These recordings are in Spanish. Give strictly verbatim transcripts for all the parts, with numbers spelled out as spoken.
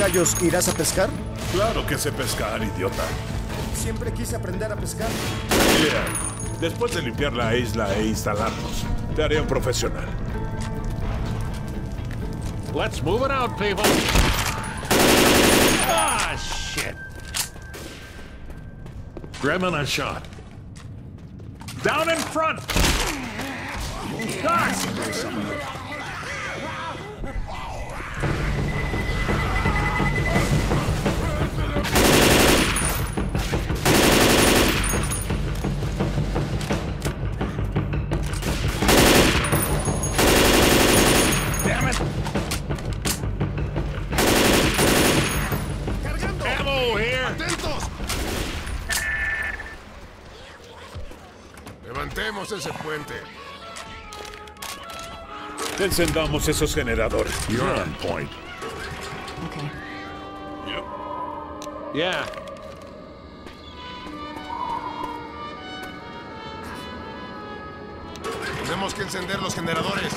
callos irás a pescar? Claro que sé pescar, idiota. Siempre quise aprender a pescar. Yeah. Después de limpiar la isla e instalarnos, te haré un profesional. Let's move it out, people. Ah, shit. Gremlin on shot. Down in front. Ah! Levantemos ese puente. Encendamos esos generadores. You're on point. Okay. Yep. Yeah. Tenemos que encender los generadores.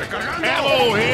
Recargando.